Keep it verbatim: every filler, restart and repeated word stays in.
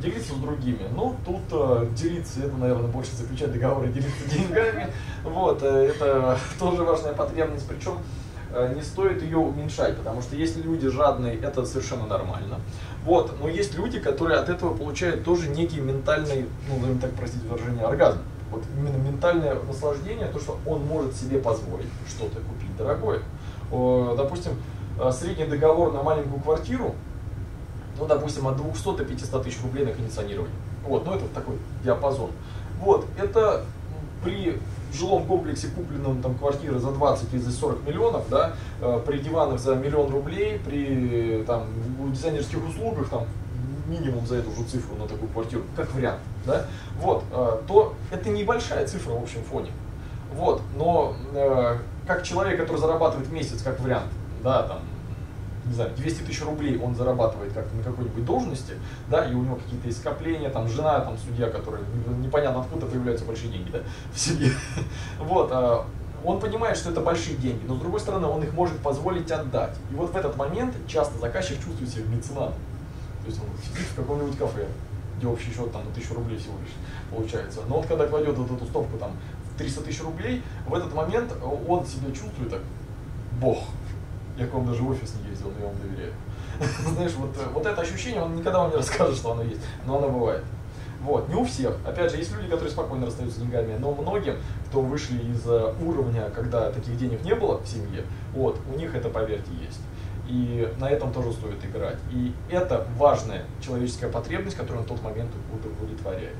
делиться с другими. Ну, тут э, делиться, это, наверное, больше заключать договоры, делиться деньгами. Вот, э, это тоже важная потребность, причем э, не стоит ее уменьшать, потому что если люди жадные, это совершенно нормально. Вот, но есть люди, которые от этого получают тоже некий ментальный, ну, так, простите выражение, оргазм. Вот именно ментальное наслаждение, то, что он может себе позволить что-то купить дорогое. Э, допустим, средний договор на маленькую квартиру, ну, допустим, от двухсот до пятисот тысяч рублей на кондиционирование. Вот, ну, это такой диапазон. Вот, это при жилом комплексе, купленном там квартиры за двадцать или за сорок миллионов, да, при диванах за миллион рублей, при там дизайнерских услугах, там, минимум за эту же цифру на такую квартиру, как вариант, да, вот, то это небольшая цифра в общем фоне. Вот, но как человек, который зарабатывает в месяц, как вариант, да, там, не знаю, двести тысяч рублей он зарабатывает как-то на какой-нибудь должности, да, и у него какие-то есть скопления, там, жена, там, судья, которая непонятно откуда появляются большие деньги, да, в семье. Вот, он понимает, что это большие деньги, но, с другой стороны, он их может позволить отдать. И вот в этот момент часто заказчик чувствует себя меценатом. То есть он сидит в каком-нибудь кафе, где общий счет там на тысячу рублей всего лишь получается. Но вот когда кладет вот эту стопку там в триста тысяч рублей, в этот момент он себя чувствует так, бог. Я к вам даже в офис не ездил, но я вам доверяю. Знаешь, вот, вот это ощущение, он никогда вам не расскажет, что оно есть, но оно бывает. Вот, не у всех. Опять же, есть люди, которые спокойно расстаются с деньгами, но многим, кто вышли из уровня, когда таких денег не было в семье, вот, у них это, поверьте, есть. И на этом тоже стоит играть. И это важная человеческая потребность, которую он в тот момент удовлетворяет.